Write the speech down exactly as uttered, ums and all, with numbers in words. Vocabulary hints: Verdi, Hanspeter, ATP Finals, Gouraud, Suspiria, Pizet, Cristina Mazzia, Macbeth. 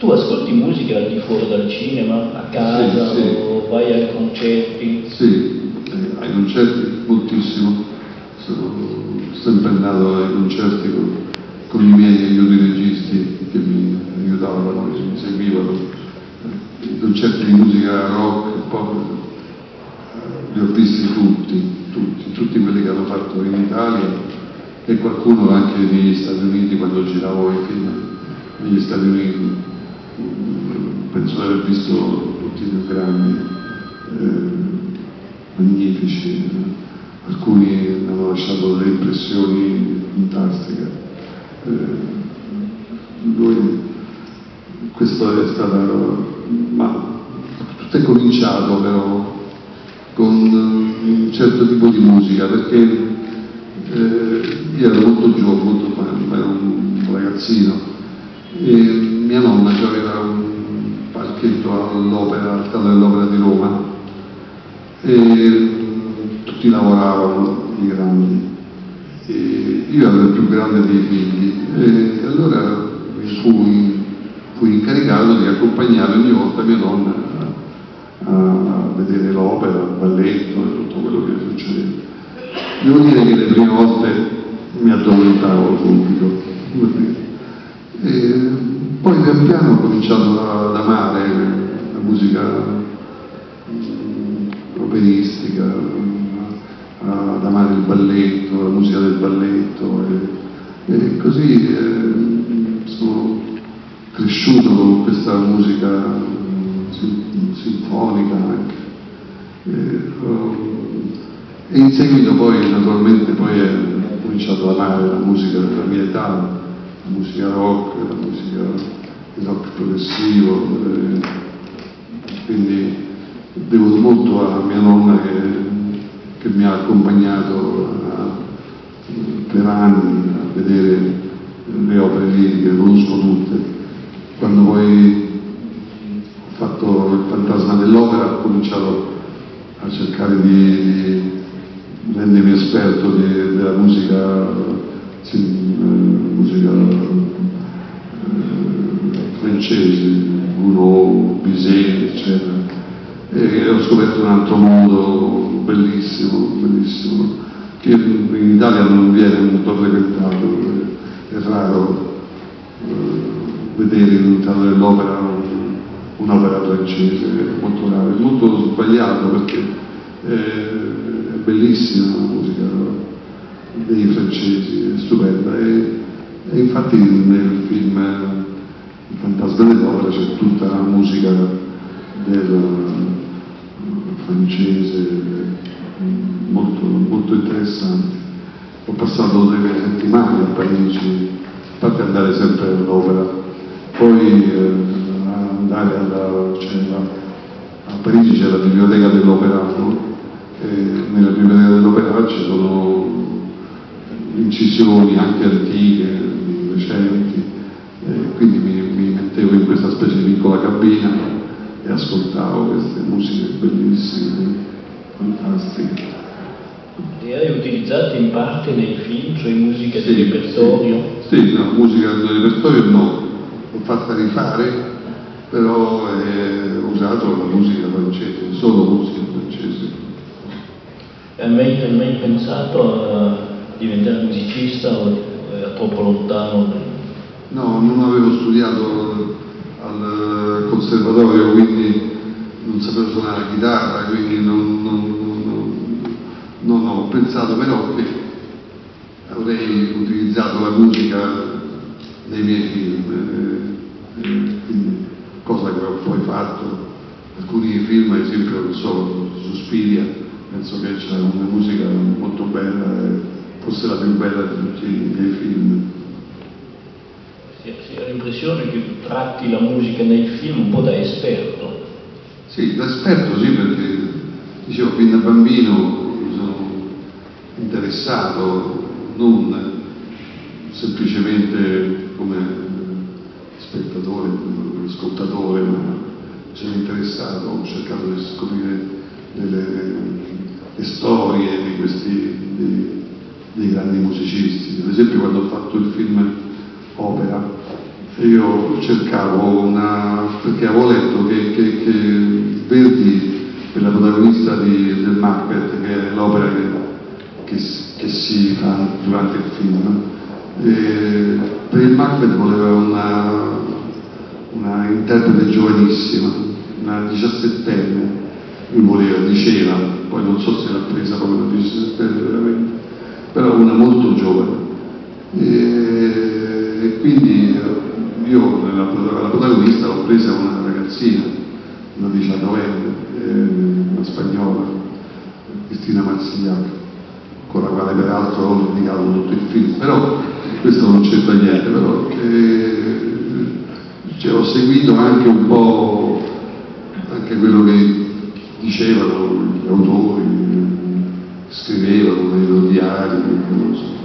Tu ascolti musica al di fuori dal cinema, a casa, sì, sì. o vai ai concerti? Sì, eh, ai concerti moltissimo, sono sempre andato ai concerti con, con i miei aiuti registi che mi aiutavano, che mi seguivano, i concerti di musica rock, pop, li ho visti tutti, tutti, tutti quelli che hanno fatto in Italia e qualcuno anche negli Stati Uniti quando giravo i film negli Stati Uniti. Penso di aver visto tutti i più grandi, eh, magnifici, alcuni mi hanno lasciato delle impressioni fantastiche. Eh, lui, questo è stato, ma tutto è cominciato però con un certo tipo di musica, perché eh, io ero molto giovane, molto, ma ero un ragazzino. E mia nonna aveva un palchetto all'opera, al Teatro dell'Opera di Roma e tutti lavoravano, i grandi, e io ero il più grande dei figli e allora fui, fui incaricato di accompagnare ogni volta mia nonna a, a vedere l'opera, il balletto e tutto quello che succedeva. Devo dire che le prime volte mi addormentavo subito. E poi pian piano ho cominciato ad amare la musica operistica, ad amare il balletto, la musica del balletto e, e così eh, sono cresciuto con questa musica sin, sinfonica anche. E, e in seguito poi naturalmente poi ho cominciato ad amare la musica della mia età. La musica rock, la musica il rock progressivo, eh, quindi devo molto a mia nonna che, che mi ha accompagnato a, per anni a vedere le opere liriche, le conosco tutte. Quando poi ho fatto il fantasma dell'opera ho cominciato a cercare di, di rendermi esperto di, della musica. Sì, musica eh, francese, Gouraud, Pizet, eccetera. E ho scoperto un altro mondo bellissimo, bellissimo, che in Italia non viene molto frequentato, è, è raro eh, vedere in Italia l'opera, un'opera francese, è molto raro, è molto sbagliato perché è, è bellissima la musica dei francesi, è stupenda e, e infatti nel film Il fantasma dell'opera c'è tutta la musica del francese molto, molto interessante. Ho passato delle settimane a Parigi, a parte andare sempre all'opera, poi eh, andare alla, cioè, a Parigi c'è la biblioteca dell'operato e nella biblioteca dell'opera ci sono incisioni anche antiche, recenti, eh, quindi mi, mi mettevo in questa specie di piccola cabina e ascoltavo queste musiche bellissime, fantastiche. Le hai utilizzate in parte nei film, cioè musica sì, di repertorio? Sì, la no, musica di repertorio no, l'ho fatta rifare, però ho usato la musica francese, solo musica francese. Hai mai, mai pensato a diventare musicista o era troppo lontano? No, non avevo studiato al conservatorio, quindi non sapevo suonare la chitarra, quindi non, non, non, non, non ho pensato però che avrei utilizzato la musica nei miei film, eh, quindi, cosa che ho poi fatto. Alcuni film, ad esempio, non so, Suspiria, penso che c'è una musica molto bella. Eh, forse la più bella di tutti i miei film. Sì, sì, ho l'impressione che tu tratti la musica nei film un po' da esperto. Sì, da esperto sì, perché dicevo, fin da bambino mi sono interessato, non semplicemente come spettatore, come ascoltatore, ma mi sono interessato, ho cercato di scoprire delle, le storie di questi... Di, dei grandi musicisti. Per esempio quando ho fatto il film Opera io cercavo una che avevo letto che, che, che Verdi, per la protagonista di, del Macbeth, che è l'opera che, che, che si fa durante il film, eh, per il Macbeth voleva una, una interprete giovanissima, una diciassettenne, lui voleva, diceva, poi non so se l'ha presa proprio una diciassettenne veramente, però una molto giovane. E, e quindi io nella, la protagonista l'ho presa una ragazzina, una diciannovenne, eh, una spagnola, Cristina Mazzia, con la quale peraltro ho litigato tutto il film, però questo non c'entra niente, però eh, cioè, ho seguito anche un po' anche quello che dicevano gli autori, scrivevano nei loro diari, non so.